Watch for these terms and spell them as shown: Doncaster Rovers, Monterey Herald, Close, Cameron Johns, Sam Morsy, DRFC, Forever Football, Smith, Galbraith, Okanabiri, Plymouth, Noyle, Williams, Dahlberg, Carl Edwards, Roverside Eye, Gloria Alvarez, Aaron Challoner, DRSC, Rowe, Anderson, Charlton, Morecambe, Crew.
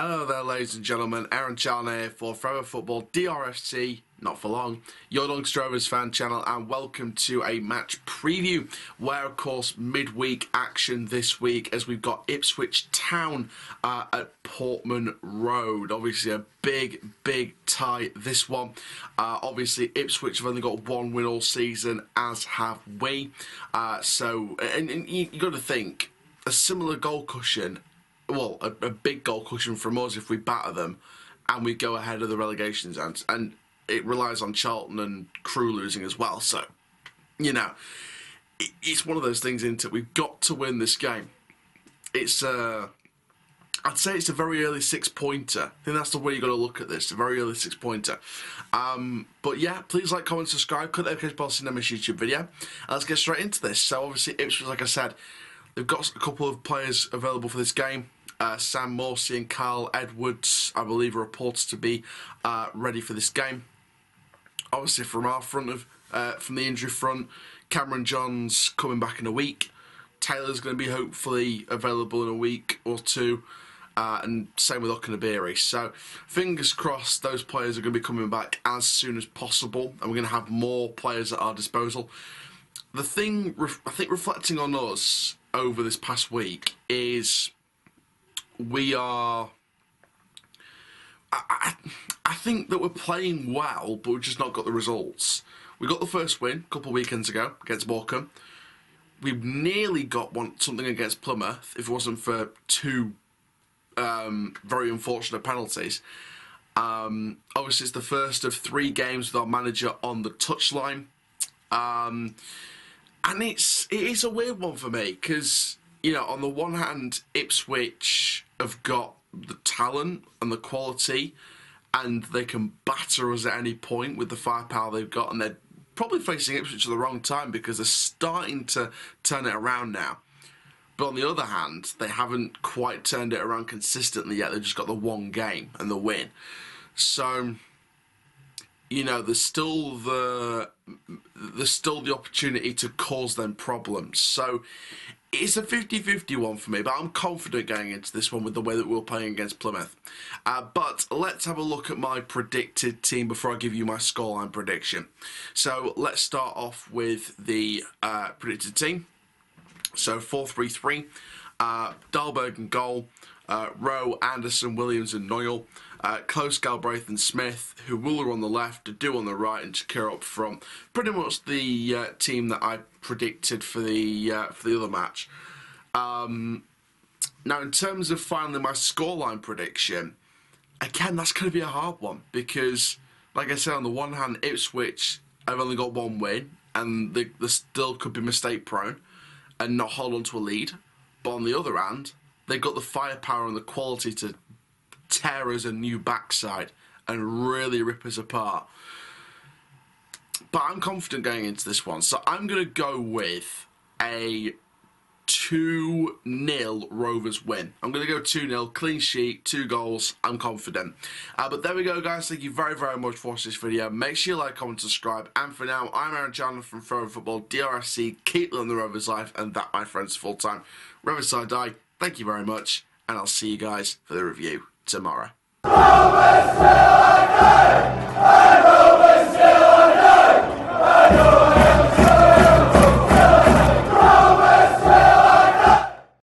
Hello there, ladies and gentlemen. Aaron Challoner for Forever Football, DRFC, not for long, your Youngster Rovers fan channel, and welcome to a match preview where, of course, midweek action this week as we've got Ipswich Town at Portman Road. Obviously, a big tie this one. Obviously, Ipswich have only got one win all season, as have we. So you've got to think, a similar goal cushion. Well, a big goal cushion from us if we batter them and we go ahead of the relegation zones. And it relies on Charlton and Crew losing as well. So, you know, it's one of those things, isn't it? We've got to win this game. It's, I'd say it's a very early six-pointer. I think that's the way you've got to look at this, a very early six-pointer. But yeah, please like, comment, subscribe. Cut that post in the next YouTube video. And let's get straight into this. So obviously, Ipswich, like I said, they've got a couple of players available for this game. Sam Morsy and Carl Edwards, I believe, are reported to be ready for this game. Obviously, from our front of from the injury front, Cameron Johns coming back in a week. Taylor's going to be hopefully available in a week or two, and same with Okanabiri. So, fingers crossed, those players are going to be coming back as soon as possible, and we're going to have more players at our disposal. The thing I think reflecting on us over this past week is, we are, I think that we're playing well, but we've just not got the results. We got the first win a couple of weekends ago against Morecambe. We've nearly got something against Plymouth if it wasn't for two very unfortunate penalties. Obviously, it's the first of three games with our manager on the touchline. And it is a weird one for me because, you know, on the one hand, Ipswich have got the talent and the quality, and they can batter us at any point with the firepower they've got, and they're probably facing Ipswich at the wrong time because they're starting to turn it around now. But on the other hand, they haven't quite turned it around consistently yet. They've just got the one game and the win. So, you know, there's still the opportunity to cause them problems. So it's a 50-50 one for me, but I'm confident going into this one with the way that we're playing against Plymouth. But let's have a look at my predicted team before I give you my scoreline prediction. So let's start off with the predicted team. So 4-3-3, Dahlberg in goal, Rowe, Anderson, Williams and Noyle, Close, Galbraith and Smith, who will are on the left, do on the right, and Shakira up front. Pretty much the team that I predicted for the other match. Now, in terms of finally my scoreline prediction, again, that's going to be a hard one because, like I said, on the one hand, Ipswich have only got one win and they still could be mistake prone and not hold on to a lead. But on the other hand, they've got the firepower and the quality to tear us a new backside and really rip us apart. But I'm confident going into this one, so I'm going to go with a 2-0 Rovers win. I'm going to go 2-0, clean sheet, 2 goals. I'm confident. But there we go, guys. Thank you very much for watching this video. Make sure you like, comment, subscribe. And for now, I'm Aaron Challoner from Forever Football, DRSC. Keep living the Rovers life, and that, my friends, full time. Roverside Eye, thank you very much, and I'll see you guys for the review tomorrow.